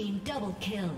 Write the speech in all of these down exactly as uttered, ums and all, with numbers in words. team double kill.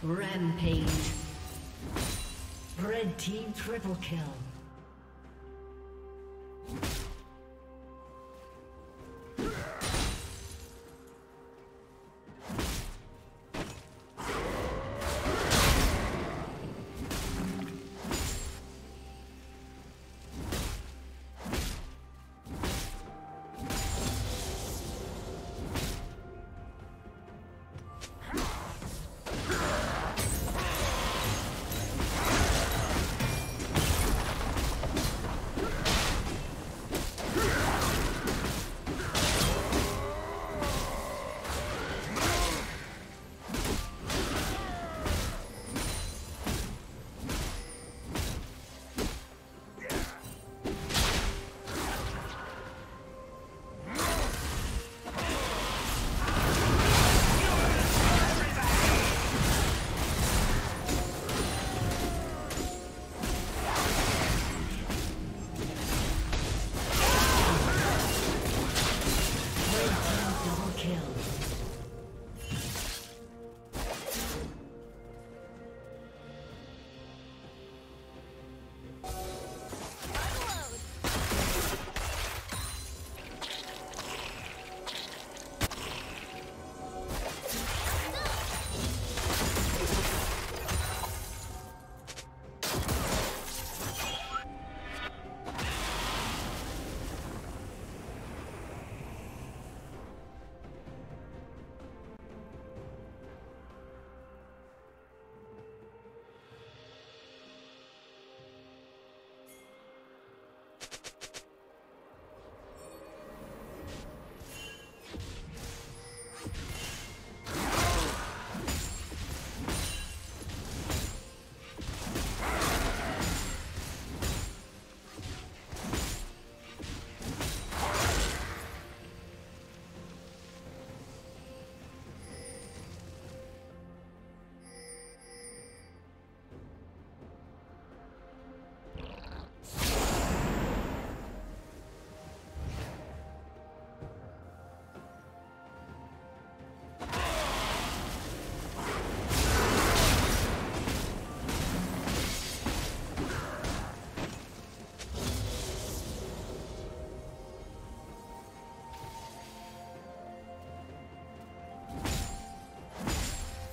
Rampage. Red team triple kill.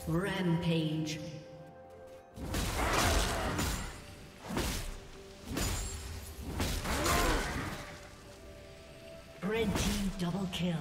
Rampage. Red team double kill.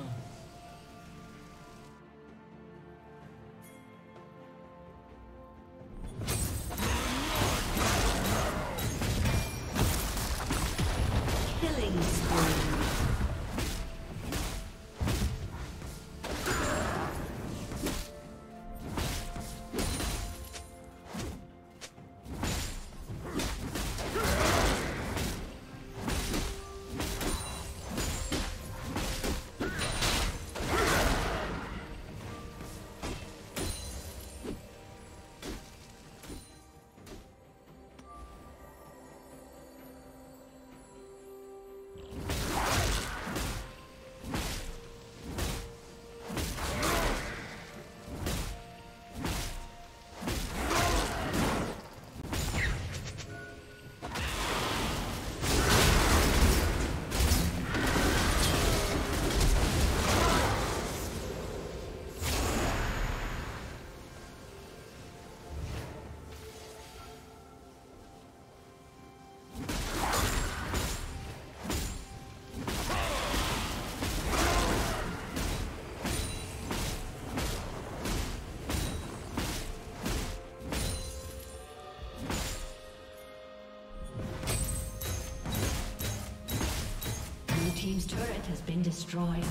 Team's turret has been destroyed.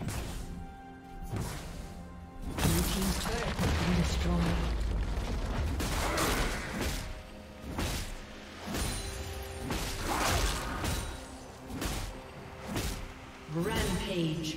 Blue team's turret has been destroyed. Rampage.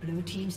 Blue team's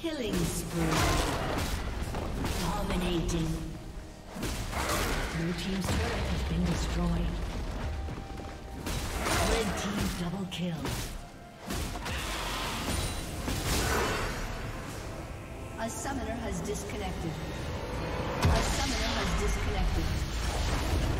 Killing spree. Dominating. Blue team's turret has been destroyed. Red team double kill. A summoner has disconnected. A summoner has disconnected.